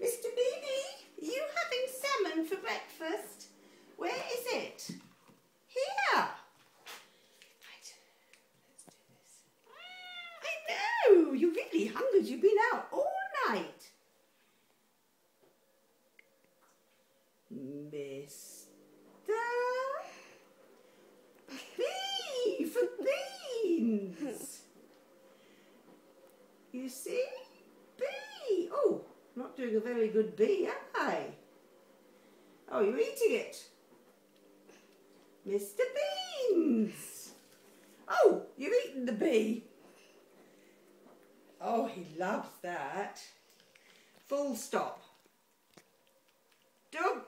Mr Beanz, are you having salmon for breakfast? Where is it? Here! I don't know, let's do this. I know, you're really hungry, you've been out all night. Mr Beanz! You see? Bee! Oh, not doing a very good bee, am I? Oh, you're eating it. Mr Beanz! Oh, you've eaten the bee. Oh, he loves that. Full stop. Dump.